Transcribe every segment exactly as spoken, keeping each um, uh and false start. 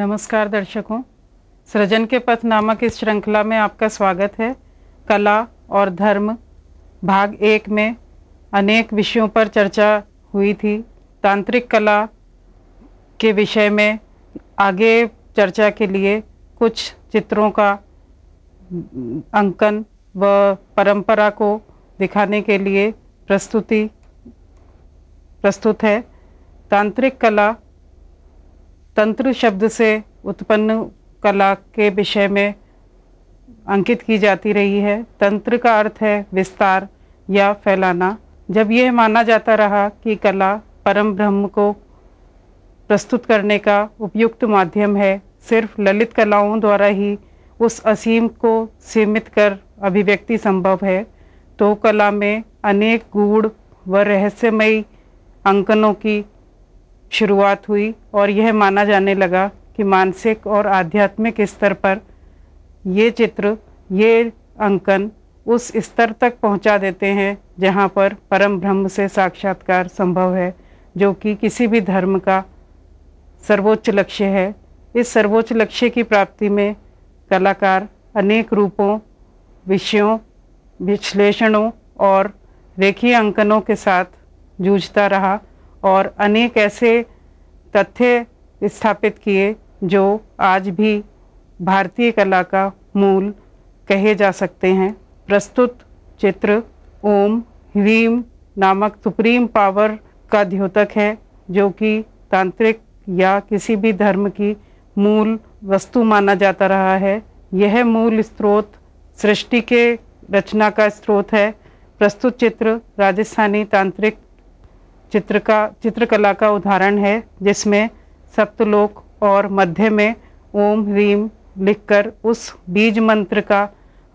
नमस्कार दर्शकों, सृजन के पथ नामक इस श्रृंखला में आपका स्वागत है। कला और धर्म भाग एक में अनेक विषयों पर चर्चा हुई थी। तांत्रिक कला के विषय में आगे चर्चा के लिए कुछ चित्रों का अंकन व परंपरा को दिखाने के लिए प्रस्तुति प्रस्तुत है। तांत्रिक कला तंत्र शब्द से उत्पन्न कला के विषय में अंकित की जाती रही है। तंत्र का अर्थ है विस्तार या फैलाना। जब यह माना जाता रहा कि कला परम ब्रह्म को प्रस्तुत करने का उपयुक्त माध्यम है, सिर्फ ललित कलाओं द्वारा ही उस असीम को सीमित कर अभिव्यक्ति संभव है, तो कला में अनेक गूढ़ व रहस्यमयी अंकनों की शुरुआत हुई और यह माना जाने लगा कि मानसिक और आध्यात्मिक स्तर पर ये चित्र, ये अंकन उस स्तर तक पहुंचा देते हैं जहां पर परम ब्रह्म से साक्षात्कार संभव है, जो कि किसी भी धर्म का सर्वोच्च लक्ष्य है। इस सर्वोच्च लक्ष्य की प्राप्ति में कलाकार अनेक रूपों, विषयों, विश्लेषणों और रेखीय अंकनों के साथ जूझता रहा और अनेक ऐसे तथ्य स्थापित किए जो आज भी भारतीय कला का मूल कहे जा सकते हैं। प्रस्तुत चित्र ओम ह्रीम नामक सुप्रीम पावर का द्योतक है, जो कि तांत्रिक या किसी भी धर्म की मूल वस्तु माना जाता रहा है। यह मूल स्रोत सृष्टि के रचना का स्रोत है। प्रस्तुत चित्र राजस्थानी तांत्रिक चित्र का चित्रकला का उदाहरण है, जिसमें सप्तलोक और मध्य में ओम ह्रीम लिखकर उस बीज मंत्र का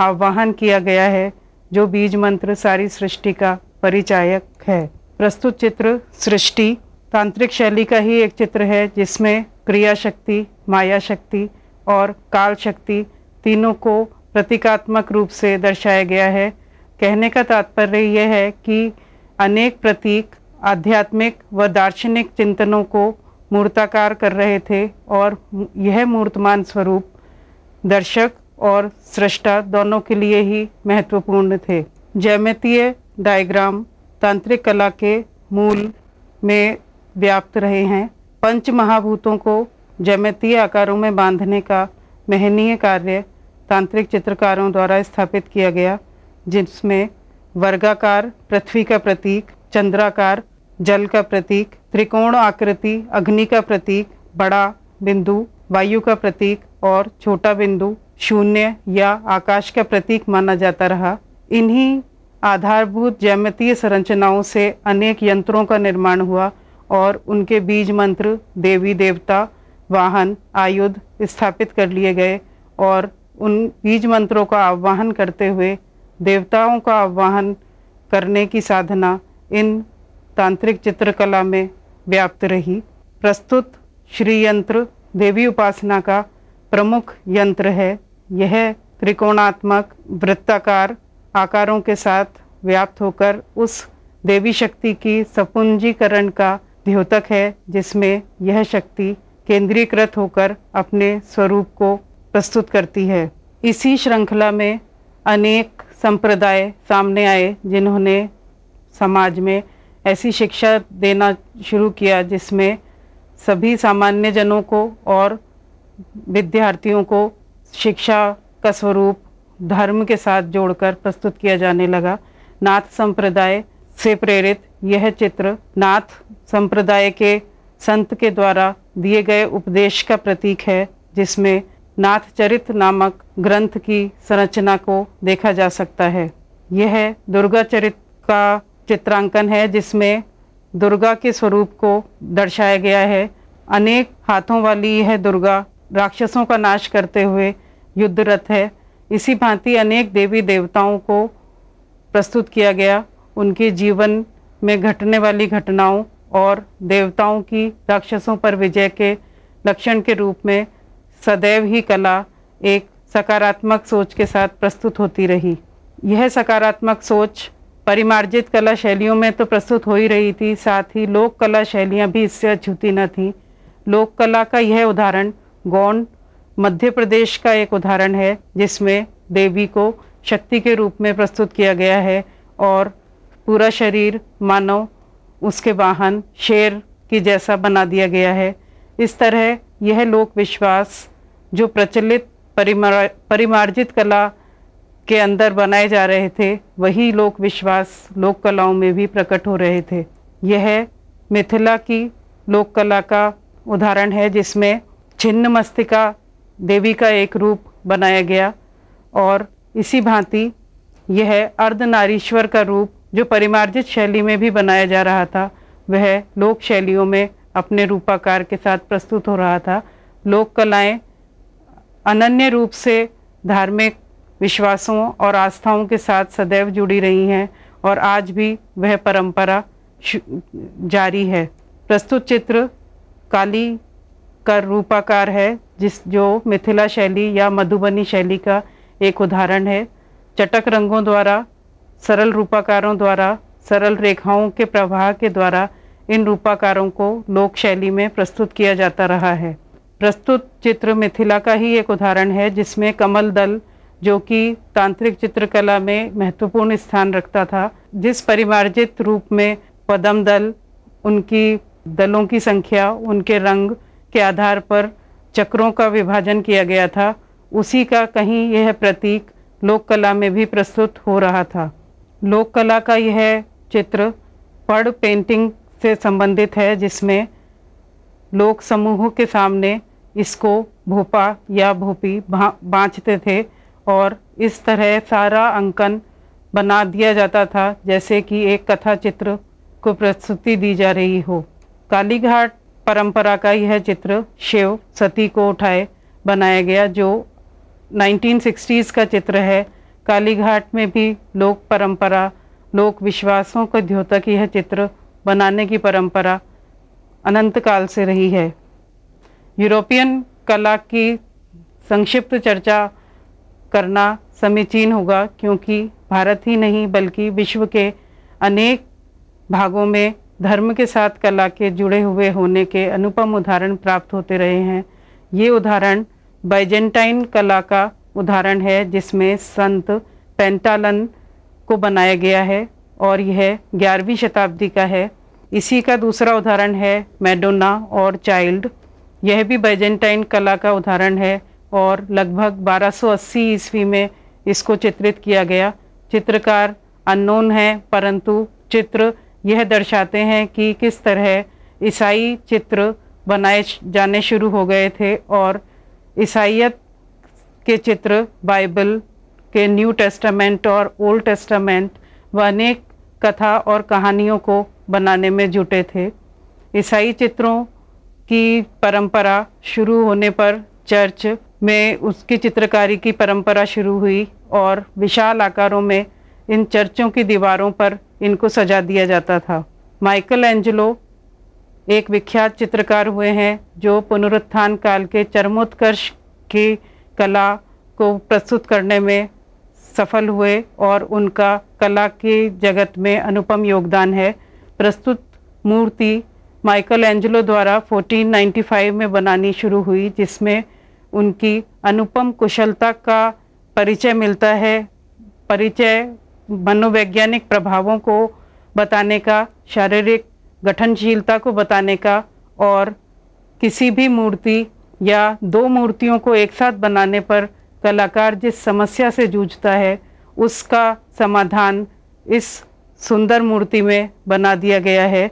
आह्वान किया गया है, जो बीज मंत्र सारी सृष्टि का परिचायक है। प्रस्तुत चित्र सृष्टि तांत्रिक शैली का ही एक चित्र है, जिसमें क्रिया शक्ति, माया शक्ति और काल शक्ति तीनों को प्रतीकात्मक रूप से दर्शाया गया है। कहने का तात्पर्य यह है कि अनेक प्रतीक आध्यात्मिक व दार्शनिक चिंतनों को मूर्ताकार कर रहे थे और यह मूर्तमान स्वरूप दर्शक और सृष्टा दोनों के लिए ही महत्वपूर्ण थे। ज्यामितीय डायग्राम तांत्रिक कला के मूल में व्याप्त रहे हैं। पंच महाभूतों को ज्यामितीय आकारों में बांधने का महनीय कार्य तांत्रिक चित्रकारों द्वारा स्थापित किया गया, जिसमें वर्गाकार पृथ्वी का प्रतीक, चंद्राकार जल का प्रतीक, त्रिकोण आकृति अग्नि का प्रतीक, बड़ा बिंदु वायु का प्रतीक और छोटा बिंदु शून्य या आकाश का प्रतीक माना जाता रहा। इन्हीं आधारभूत ज्यामितीय संरचनाओं से अनेक यंत्रों का निर्माण हुआ और उनके बीज मंत्र, देवी देवता, वाहन, आयुध स्थापित कर लिए गए और उन बीज मंत्रों का आह्वान करते हुए देवताओं का आह्वान करने की साधना इन तांत्रिक चित्रकला में व्याप्त रही। प्रस्तुत श्रीयंत्र देवी उपासना का प्रमुख यंत्र है। यह त्रिकोणात्मक वृत्ताकार आकारों के साथ व्याप्त होकर उस देवी शक्ति की सपुंजीकरण का द्योतक है, जिसमें यह शक्ति केंद्रीकृत होकर अपने स्वरूप को प्रस्तुत करती है। इसी श्रृंखला में अनेक संप्रदाय सामने आए, जिन्होंने समाज में ऐसी शिक्षा देना शुरू किया जिसमें सभी सामान्य जनों को और विद्यार्थियों को शिक्षा का स्वरूप धर्म के साथ जोड़कर प्रस्तुत किया जाने लगा। नाथ संप्रदाय से प्रेरित यह चित्र नाथ संप्रदाय के संत के द्वारा दिए गए उपदेश का प्रतीक है, जिसमें नाथ चरित नामक ग्रंथ की संरचना को देखा जा सकता है। यह दुर्गा चरित का चित्रांकन है, जिसमें दुर्गा के स्वरूप को दर्शाया गया है। अनेक हाथों वाली यह दुर्गा राक्षसों का नाश करते हुए युद्धरत है। इसी भांति अनेक देवी देवताओं को प्रस्तुत किया गया, उनके जीवन में घटने वाली घटनाओं और देवताओं की राक्षसों पर विजय के लक्षण के रूप में सदैव ही कला एक सकारात्मक सोच के साथ प्रस्तुत होती रही। यह सकारात्मक सोच परिमार्जित कला शैलियों में तो प्रस्तुत हो ही रही थी, साथ ही लोक कला शैलियाँ भी इससे अछूती न थी। लोक कला का यह उदाहरण गौंड मध्य प्रदेश का एक उदाहरण है जिसमें देवी को शक्ति के रूप में प्रस्तुत किया गया है और पूरा शरीर मानव उसके वाहन शेर की जैसा बना दिया गया है। इस तरह यह लोक विश्वास जो प्रचलित परिमार परिमार्जित कला के अंदर बनाए जा रहे थे वही लोक विश्वास लोक कलाओं में भी प्रकट हो रहे थे। यह मिथिला की लोक कला का उदाहरण है जिसमें छिन्न मस्तिका देवी का एक रूप बनाया गया और इसी भांति यह अर्धनारीश्वर का रूप जो परिमार्जित शैली में भी बनाया जा रहा था वह लोक शैलियों में अपने रूपाकार के साथ प्रस्तुत हो रहा था। लोक कलाएं अनन्य रूप से धार्मिक विश्वासों और आस्थाओं के साथ सदैव जुड़ी रही हैं और आज भी वह परंपरा जारी है। प्रस्तुत चित्र काली का रूपाकार है जिस जो मिथिला शैली या मधुबनी शैली का एक उदाहरण है। चटक रंगों द्वारा सरल रूपाकारों द्वारा सरल रेखाओं के प्रवाह के द्वारा इन रूपाकारों को लोक शैली में प्रस्तुत किया जाता रहा है। प्रस्तुत चित्र मिथिला का ही एक उदाहरण है जिसमें कमल दल जो कि तांत्रिक चित्रकला में महत्वपूर्ण स्थान रखता था जिस परिमार्जित रूप में पद्म दल उनकी दलों की संख्या उनके रंग के आधार पर चक्रों का विभाजन किया गया था उसी का कहीं यह प्रतीक लोक कला में भी प्रस्तुत हो रहा था। लोक कला का यह चित्र पड़ पेंटिंग से संबंधित है जिसमें लोग समूहों के सामने इसको भोपा या भोपी बाँचते थे और इस तरह सारा अंकन बना दिया जाता था जैसे कि एक कथा चित्र को प्रस्तुति दी जा रही हो। कालीघाट परंपरा का यह चित्र शिव सती को उठाए बनाया गया जो नाइनटीन सिक्सटीज़ का चित्र है। कालीघाट में भी लोक परंपरा लोक विश्वासों का द्योतक यह चित्र बनाने की परंपरा अनंत काल से रही है। यूरोपियन कला की संक्षिप्त चर्चा करना समीचीन होगा क्योंकि भारत ही नहीं बल्कि विश्व के अनेक भागों में धर्म के साथ कला के जुड़े हुए होने के अनुपम उदाहरण प्राप्त होते रहे हैं। ये उदाहरण बाइजेंटाइन कला का उदाहरण है जिसमें संत पेंटालन को बनाया गया है और यह ग्यारहवीं शताब्दी का है। इसी का दूसरा उदाहरण है मैडोना और चाइल्ड, यह भी बाइजेंटाइन कला का उदाहरण है और लगभग बारह सौ अस्सी ईस्वी में इसको चित्रित किया गया। चित्रकार अननोन है परंतु चित्र यह दर्शाते हैं कि किस तरह ईसाई चित्र बनाए जाने शुरू हो गए थे और ईसाईयत के चित्र बाइबल के न्यू टेस्टामेंट और ओल्ड टेस्टामेंट व अनेक कथा और कहानियों को बनाने में जुटे थे। ईसाई चित्रों की परंपरा शुरू होने पर चर्च में उसकी चित्रकारी की परंपरा शुरू हुई और विशाल आकारों में इन चर्चों की दीवारों पर इनको सजा दिया जाता था। माइकल एंजेलो एक विख्यात चित्रकार हुए हैं जो पुनरुत्थान काल के चरमोत्कर्ष की कला को प्रस्तुत करने में सफल हुए और उनका कला की जगत में अनुपम योगदान है। प्रस्तुत मूर्ति माइकल एंजेलो द्वारा चौदह सौ पचानवे में बनानी शुरू हुई जिसमें उनकी अनुपम कुशलता का परिचय मिलता है। परिचय मनोवैज्ञानिक प्रभावों को बताने का, शारीरिक गठनशीलता को बताने का और किसी भी मूर्ति या दो मूर्तियों को एक साथ बनाने पर कलाकार जिस समस्या से जूझता है उसका समाधान इस सुंदर मूर्ति में बना दिया गया है।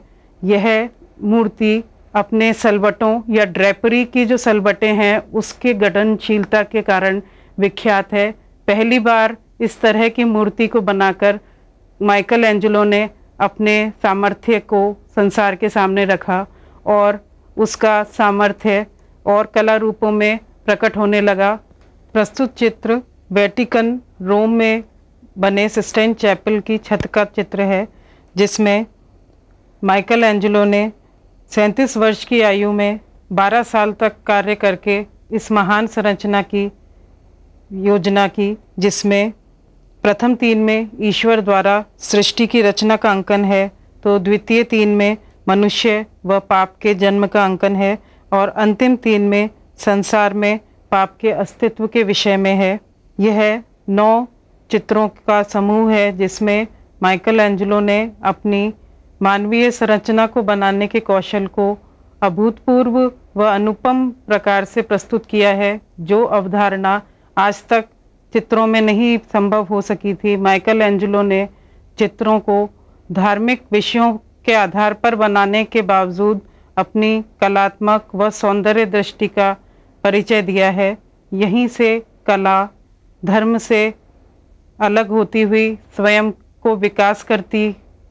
यह मूर्ति अपने सलवटों या ड्रेपरी की जो सलवटें हैं उसके गठनशीलता के कारण विख्यात है। पहली बार इस तरह की मूर्ति को बनाकर माइकल एंजेलो ने अपने सामर्थ्य को संसार के सामने रखा और उसका सामर्थ्य और कला रूपों में प्रकट होने लगा। प्रस्तुत चित्र वेटिकन रोम में बने सिस्टाइन चैपल की छत का चित्र है जिसमें माइकल एंजेलो ने सैंतीस वर्ष की आयु में बारह साल तक कार्य करके इस महान संरचना की योजना की जिसमें प्रथम तीन में ईश्वर द्वारा सृष्टि की रचना का अंकन है तो द्वितीय तीन में मनुष्य व पाप के जन्म का अंकन है और अंतिम तीन में संसार में पाप के अस्तित्व के विषय में है। यह नौ चित्रों का समूह है जिसमें माइकल एंजेलो ने अपनी मानवीय संरचना को बनाने के कौशल को अभूतपूर्व व अनुपम प्रकार से प्रस्तुत किया है, जो अवधारणा आज तक चित्रों में नहीं संभव हो सकी थी। माइकल एंजेलो ने चित्रों को धार्मिक विषयों के आधार पर बनाने के बावजूद अपनी कलात्मक व सौंदर्य दृष्टि का परिचय दिया है। यहीं से कला धर्म से अलग होती हुई स्वयं को विकास करती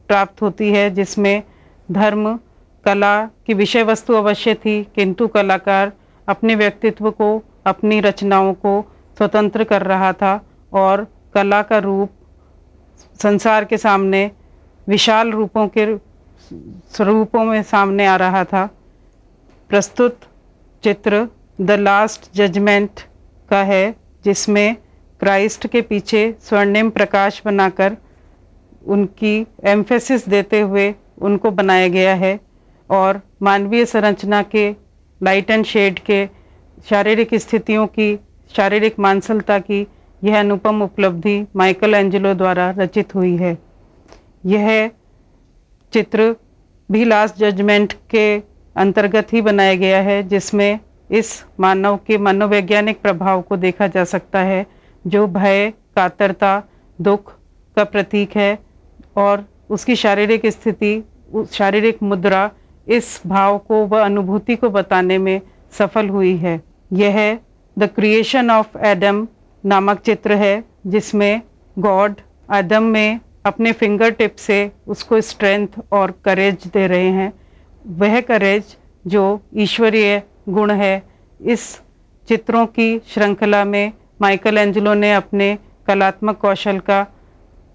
प्राप्त होती है, जिसमें धर्म कला की विषय वस्तु अवश्य थी, किंतु कलाकार अपने व्यक्तित्व को, अपनी रचनाओं को स्वतंत्र कर रहा था और कला का रूप संसार के सामने विशाल रूपों के स्वरूपों में सामने आ रहा था। प्रस्तुत चित्र द लास्ट जजमेंट का है, जिसमें क्राइस्ट के पीछे स्वर्णिम प्रकाश बनाकर उनकी एम्फेसिस देते हुए उनको बनाया गया है और मानवीय संरचना के लाइट एंड शेड के शारीरिक स्थितियों की, शारीरिक मानसलता की यह अनुपम उपलब्धि माइकल एंजेलो द्वारा रचित हुई है। यह चित्र भी लास्ट जजमेंट के अंतर्गत ही बनाया गया है, जिसमें इस मानव के मनोवैज्ञानिक प्रभाव को देखा जा सकता है, जो भय, कातरता, दुख का प्रतीक है और उसकी शारीरिक स्थिति, शारीरिक मुद्रा इस भाव को व अनुभूति को बताने में सफल हुई है। यह द क्रिएशन ऑफ एडम नामक चित्र है, जिसमें गॉड एडम में अपने फिंगर टिप से उसको स्ट्रेंथ और करेज दे रहे हैं। वह करेज जो ईश्वरीय गुण है। इस चित्रों की श्रृंखला में माइकल एंजेलो ने अपने कलात्मक कौशल का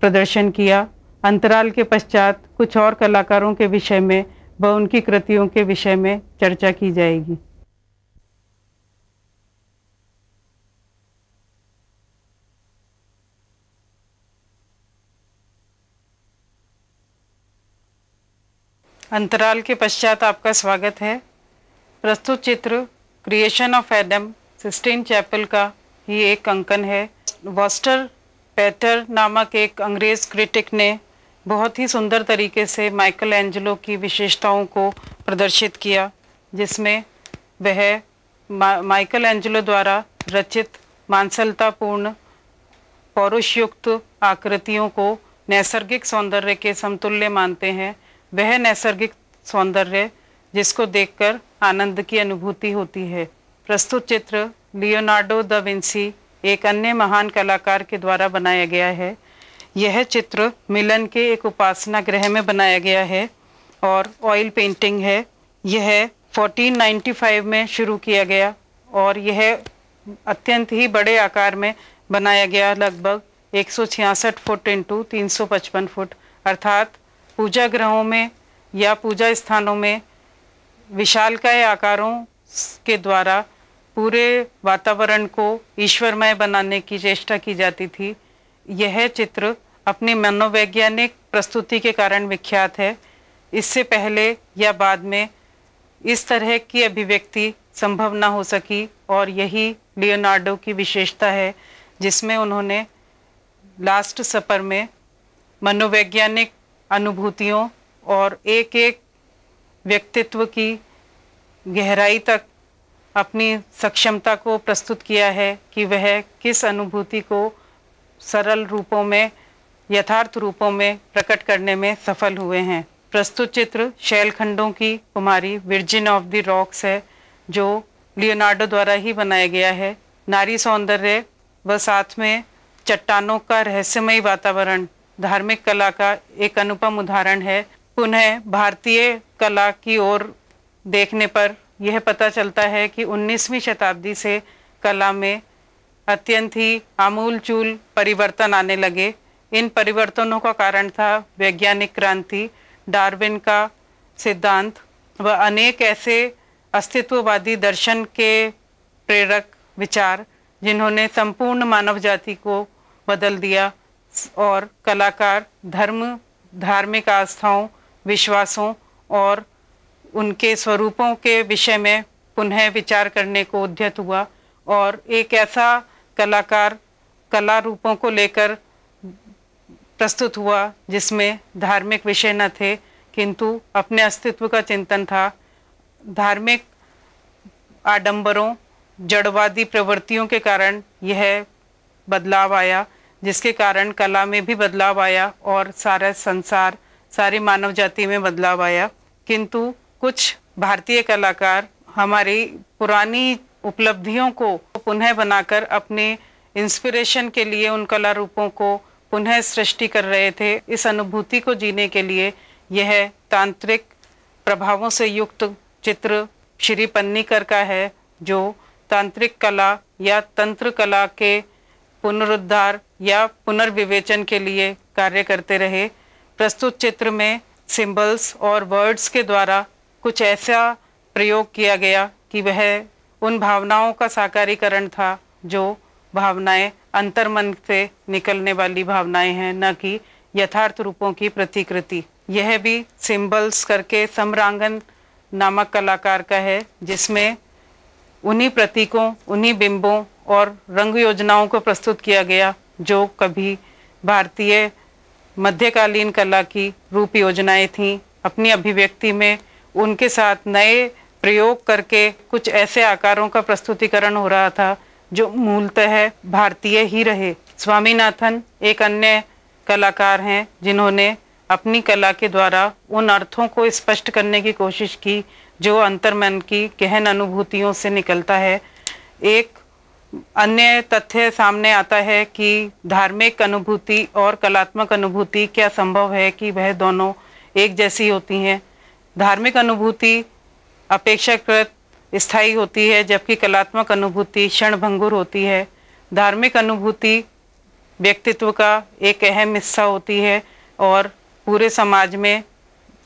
प्रदर्शन किया। अंतराल के पश्चात कुछ और कलाकारों के विषय में व उनकी कृतियों के विषय में चर्चा की जाएगी। अंतराल के पश्चात आपका स्वागत है। प्रस्तुत चित्र Creation of Adam Sistine Chapel का ही एक अंकन है। वॉस्टर पैटर नामक एक अंग्रेज क्रिटिक ने बहुत ही सुंदर तरीके से माइकल एंजेलो की विशेषताओं को प्रदर्शित किया, जिसमें वह मा, माइकल एंजेलो द्वारा रचित मानसलतापूर्ण पौरुषयुक्त आकृतियों को नैसर्गिक सौंदर्य के समतुल्य मानते हैं। वह नैसर्गिक सौंदर्य जिसको देखकर आनंद की अनुभूति होती है। प्रस्तुत चित्र लियोनार्डो दा विंसी एक अन्य महान कलाकार के द्वारा बनाया गया है। यह चित्र मिलन के एक उपासना गृह में बनाया गया है और ऑयल पेंटिंग है। यह चौदह सौ पचानवे में शुरू किया गया और यह अत्यंत ही बड़े आकार में बनाया गया, लगभग एक सौ छियासठ फुट इंटू तीन सौ पचपन फुट, अर्थात पूजा गृहों में या पूजा स्थानों में विशालकाय आकारों के द्वारा पूरे वातावरण को ईश्वरमय बनाने की चेष्टा की जाती थी। यह चित्र अपनी मनोवैज्ञानिक प्रस्तुति के कारण विख्यात है। इससे पहले या बाद में इस तरह की अभिव्यक्ति संभव न हो सकी और यही लियोनार्डो की विशेषता है, जिसमें उन्होंने लास्ट सपर में मनोवैज्ञानिक अनुभूतियों और एक एक व्यक्तित्व की गहराई तक अपनी सक्षमता को प्रस्तुत किया है कि वह किस अनुभूति को सरल रूपों में, यथार्थ रूपों में प्रकट करने में सफल हुए हैं। प्रस्तुत चित्र शैलखंडों की कुमारी वर्जिन ऑफ द रॉक्स है, जो लियोनार्डो द्वारा ही बनाया गया है। नारी सौंदर्य व साथ में चट्टानों का रहस्यमय वातावरण धार्मिक कला का एक अनुपम उदाहरण है। पुनः भारतीय कला की ओर देखने पर यह पता चलता है कि उन्नीसवीं शताब्दी से कला में अत्यंत ही आमूलचूल परिवर्तन आने लगे। इन परिवर्तनों का कारण था वैज्ञानिक क्रांति, डार्विन का सिद्धांत व अनेक ऐसे अस्तित्ववादी दर्शन के प्रेरक विचार, जिन्होंने संपूर्ण मानव जाति को बदल दिया और कलाकार धर्म, धार्मिक आस्थाओं, विश्वासों और उनके स्वरूपों के विषय में पुनः विचार करने को उद्यत हुआ और एक ऐसा कलाकार कला रूपों को लेकर प्रस्तुत हुआ जिसमें धार्मिक विषय न थे किंतु अपने अस्तित्व का चिंतन था। धार्मिक आडंबरों, जड़वादी प्रवृत्तियों के कारण यह बदलाव आया, जिसके कारण कला में भी बदलाव आया और सारा संसार, सारी मानव जाति में बदलाव आया। किंतु कुछ भारतीय कलाकार हमारी पुरानी उपलब्धियों को पुनः बनाकर अपने इंस्पिरेशन के लिए उन कला रूपों को पुनः सृष्टि कर रहे थे। इस अनुभूति को जीने के लिए यह तांत्रिक प्रभावों से युक्त चित्र श्री पन्नीकर का है, जो तांत्रिक कला या तंत्र कला के पुनरुद्धार या पुनर्विवेचन के लिए कार्य करते रहे। प्रस्तुत चित्र में सिंबल्स और वर्ड्स के द्वारा कुछ ऐसा प्रयोग किया गया कि वह उन भावनाओं का साकारीकरण था जो भावनाएं अंतर्मन से निकलने वाली भावनाएं हैं, न कि यथार्थ रूपों की प्रतिकृति। यह भी सिंबल्स करके सम्रांगन नामक कलाकार का है, जिसमें उन्हीं प्रतीकों, उन्हीं बिंबों और रंग योजनाओं को प्रस्तुत किया गया जो कभी भारतीय मध्यकालीन कला की रूप योजनाएं थीं। अपनी अभिव्यक्ति में उनके साथ नए प्रयोग करके कुछ ऐसे आकारों का प्रस्तुतिकरण हो रहा था जो मूलतः भारतीय ही रहे। स्वामीनाथन एक अन्य कलाकार हैं जिन्होंने अपनी कला के द्वारा उन अर्थों को स्पष्ट करने की कोशिश की जो अंतर्मन की गहन अनुभूतियों से निकलता है। एक अन्य तथ्य सामने आता है कि धार्मिक अनुभूति और कलात्मक अनुभूति, क्या संभव है कि वह दोनों एक जैसी होती हैं। धार्मिक अनुभूति अपेक्षाकृत स्थायी होती है जबकि कलात्मक अनुभूति क्षणभंगुर होती है। धार्मिक अनुभूति व्यक्तित्व का एक अहम हिस्सा होती है और पूरे समाज में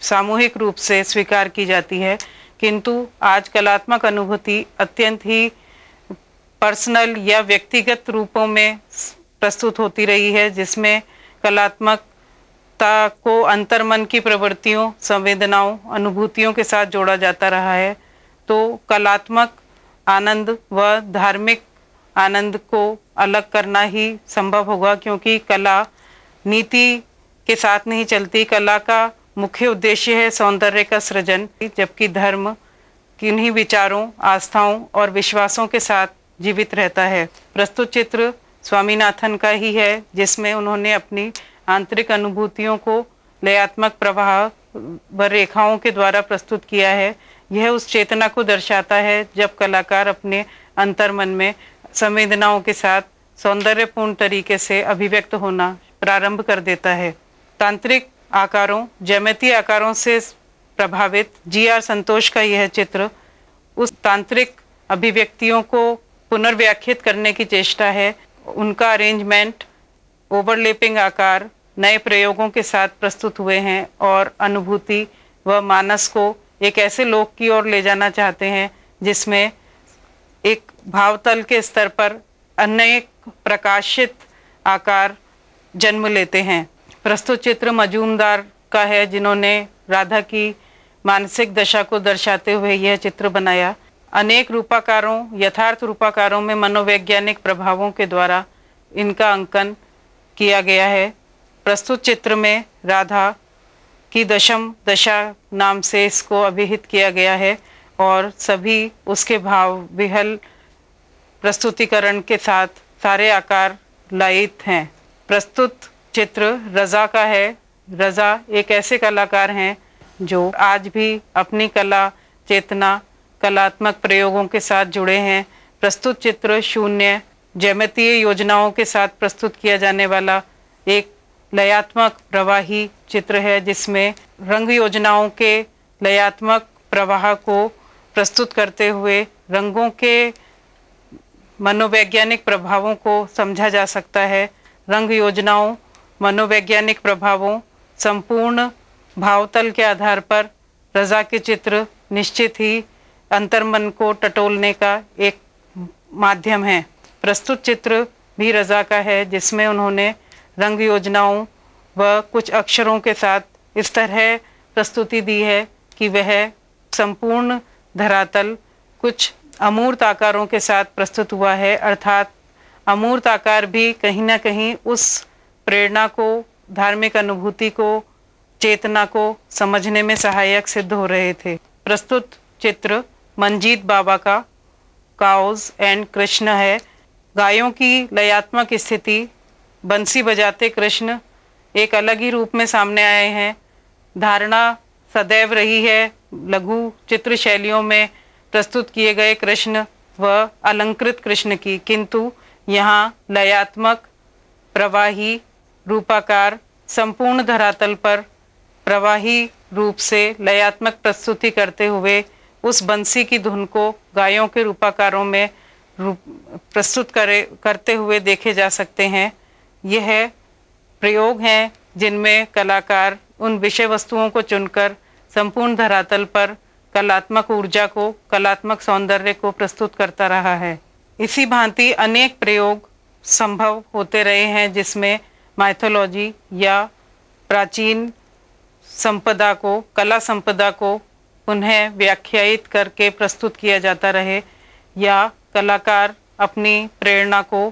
सामूहिक रूप से स्वीकार की जाती है, किंतु आज कलात्मक अनुभूति अत्यंत ही पर्सनल या व्यक्तिगत रूपों में प्रस्तुत होती रही है, जिसमें कलात्मकता को अंतर्मन की प्रवृत्तियों, संवेदनाओं, अनुभूतियों के साथ जोड़ा जाता रहा है। तो कलात्मक आनंद व धार्मिक आनंद को अलग करना ही संभव होगा, क्योंकि कला नीति के साथ नहीं चलती। कला का मुख्य उद्देश्य है सौंदर्य का सृजन, जबकि धर्म किन्हीं विचारों, आस्थाओं और विश्वासों के साथ जीवित रहता है। प्रस्तुत चित्र स्वामीनाथन का ही है, जिसमें उन्होंने अपनी आंतरिक अनुभूतियों को लयात्मक प्रवाह व रेखाओं के द्वारा प्रस्तुत किया है। यह उस चेतना को दर्शाता है जब कलाकार अपने अंतर्मन में संवेदनाओं के साथ सौंदर्यपूर्ण तरीके से अभिव्यक्त होना प्रारंभ कर देता है। तांत्रिक आकारों, जैमितीय आकारों से प्रभावित जी आर संतोष का यह चित्र उस तांत्रिक अभिव्यक्तियों को पुनर्व्याख्यात करने की चेष्टा है। उनका अरेंजमेंट, ओवरलैपिंग आकार नए प्रयोगों के साथ प्रस्तुत हुए हैं और अनुभूति व मानस को एक ऐसे लोक की ओर ले जाना चाहते हैं जिसमें एक भावतल के स्तर पर अनेक प्रकाशित आकार जन्म लेते हैं। प्रस्तुत चित्र मजूमदार का है, जिन्होंने राधा की मानसिक दशा को दर्शाते हुए यह चित्र बनाया। अनेक रूपाकारों, यथार्थ रूपाकारों में मनोवैज्ञानिक प्रभावों के द्वारा इनका अंकन किया गया है। प्रस्तुत चित्र में राधा की दशम दशा नाम से इसको अभिहित किया गया है और सभी उसके भाव विहल प्रस्तुतिकरण के साथ सारे आकार लयित हैं। प्रस्तुत चित्र रज़ा का है। रज़ा एक ऐसे कलाकार हैं जो आज भी अपनी कला चेतना, कलात्मक प्रयोगों के साथ जुड़े हैं। प्रस्तुत चित्र शून्य ज्यामितीय योजनाओं के साथ प्रस्तुत किया जाने वाला एक लयात्मक प्रवाही चित्र है, जिसमें रंग योजनाओं के लयात्मक प्रवाह को प्रस्तुत करते हुए रंगों के मनोवैज्ञानिक प्रभावों को समझा जा सकता है। रंग योजनाओं, मनोवैज्ञानिक प्रभावों, संपूर्ण भावतल के आधार पर रज़ा के चित्र निश्चित ही अंतर्मन को टटोलने का एक माध्यम है। प्रस्तुत चित्र भी रज़ा का है, जिसमें उन्होंने रंग योजनाओं व कुछ अक्षरों के साथ इस तरह प्रस्तुति दी है कि वह संपूर्ण धरातल कुछ अमूर्त आकारों के साथ प्रस्तुत हुआ है, अर्थात अमूर्त आकार भी कहीं ना कहीं उस प्रेरणा को, धार्मिक अनुभूति को, चेतना को समझने में सहायक सिद्ध हो रहे थे। प्रस्तुत चित्र मंजीत बाबा का काउज एंड कृष्ण है। गायों की लयात्मक स्थिति, बंसी बजाते कृष्ण एक अलग ही रूप में सामने आए हैं। धारणा सदैव रही है लघु चित्र शैलियों में प्रस्तुत किए गए कृष्ण व अलंकृत कृष्ण की, किंतु यहाँ लयात्मक, प्रवाही, रूपाकार, संपूर्ण धरातल पर प्रवाही रूप से लयात्मक प्रस्तुति करते हुए उस बंसी की धुन को गायों के रूपाकारों में रूप प्रस्तुत करे करते हुए देखे जा सकते हैं। यह है, प्रयोग हैं जिनमें कलाकार उन विषय वस्तुओं को चुनकर संपूर्ण धरातल पर कलात्मक ऊर्जा को, कलात्मक सौंदर्य को प्रस्तुत करता रहा है। इसी भांति अनेक प्रयोग संभव होते रहे हैं जिसमें माइथोलॉजी या प्राचीन संपदा को, कला संपदा को पुनः व्याख्यायित करके प्रस्तुत किया जाता रहे या कलाकार अपनी प्रेरणा को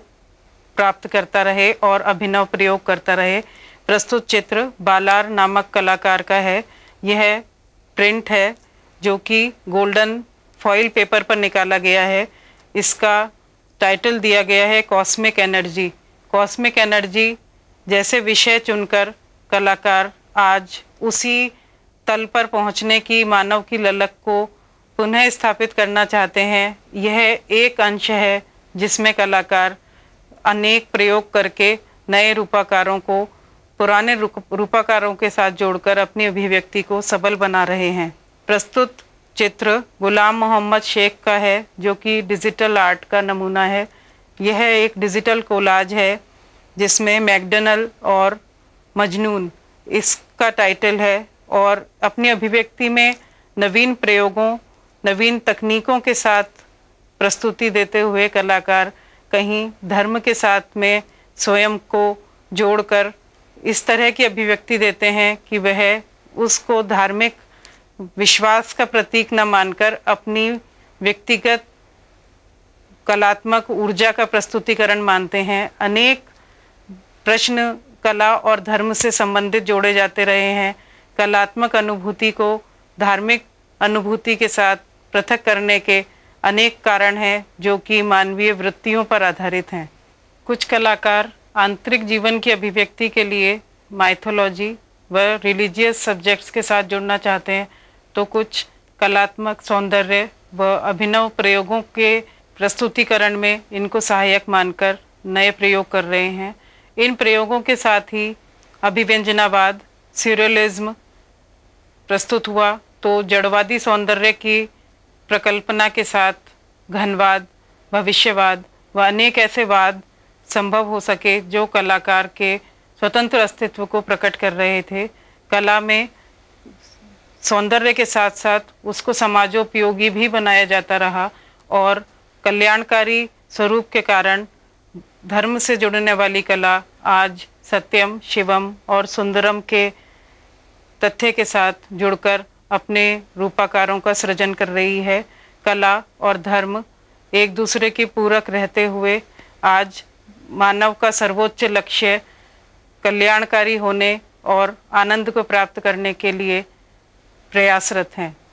प्राप्त करता रहे और अभिनव प्रयोग करता रहे। प्रस्तुत चित्र बालार नामक कलाकार का है। यह प्रिंट है जो कि गोल्डन फॉइल पेपर पर निकाला गया है। इसका टाइटल दिया गया है कॉस्मिक एनर्जी। कॉस्मिक एनर्जी जैसे विषय चुनकर कलाकार आज उसी तल पर पहुंचने की मानव की ललक को पुनः स्थापित करना चाहते हैं। यह एक अंश है जिसमें कलाकार अनेक प्रयोग करके नए रूपाकारों को पुराने रूपाकारों के साथ जोड़कर अपनी अभिव्यक्ति को सबल बना रहे हैं। प्रस्तुत चित्र गुलाम मोहम्मद शेख का है जो कि डिजिटल आर्ट का नमूना है। यह एक डिजिटल कोलाज है जिसमें मैकडोनल्ड और मजनून इसका टाइटल है और अपनी अभिव्यक्ति में नवीन प्रयोगों, नवीन तकनीकों के साथ प्रस्तुति देते हुए कलाकार कहीं धर्म के साथ में स्वयं को जोड़कर इस तरह की अभिव्यक्ति देते हैं कि वह उसको धार्मिक विश्वास का प्रतीक न मानकर अपनी व्यक्तिगत कलात्मक ऊर्जा का प्रस्तुतिकरण मानते हैं। अनेक प्रश्न कला और धर्म से संबंधित जोड़े जाते रहे हैं। कलात्मक अनुभूति को धार्मिक अनुभूति के साथ पृथक करने के अनेक कारण हैं जो कि मानवीय वृत्तियों पर आधारित हैं। कुछ कलाकार आंतरिक जीवन की अभिव्यक्ति के लिए माइथोलॉजी व रिलीजियस सब्जेक्ट्स के साथ जुड़ना चाहते हैं, तो कुछ कलात्मक सौंदर्य व अभिनव प्रयोगों के प्रस्तुतिकरण में इनको सहायक मानकर नए प्रयोग कर रहे हैं। इन प्रयोगों के साथ ही अभिव्यंजनावाद, स्यूरियलिज्म प्रस्तुत हुआ तो जड़वादी सौंदर्य की प्रकल्पना के साथ घनवाद, भविष्यवाद व अनेक ऐसे वाद संभव हो सके जो कलाकार के स्वतंत्र अस्तित्व को प्रकट कर रहे थे। कला में सौंदर्य के साथ साथ उसको समाजोपयोगी भी बनाया जाता रहा और कल्याणकारी स्वरूप के कारण धर्म से जुड़ने वाली कला आज सत्यम, शिवम और सुंदरम के तथ्य के साथ जुड़कर अपने रूपाकारों का सृजन कर रही है। कला और धर्म एक दूसरे की पूरक रहते हुए आज मानव का सर्वोच्च लक्ष्य कल्याणकारी होने और आनंद को प्राप्त करने के लिए प्रयासरत हैं।